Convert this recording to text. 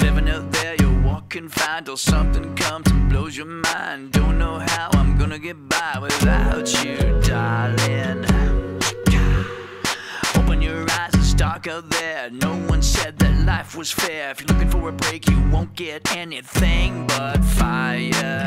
Living out there, you're walking fine till something comes and blows your mind. Don't know how I'm gonna get by without you, darling. Open your eyes, it's dark out there. No one said that life was fair. If you're looking for a break, you won't get anything but fire.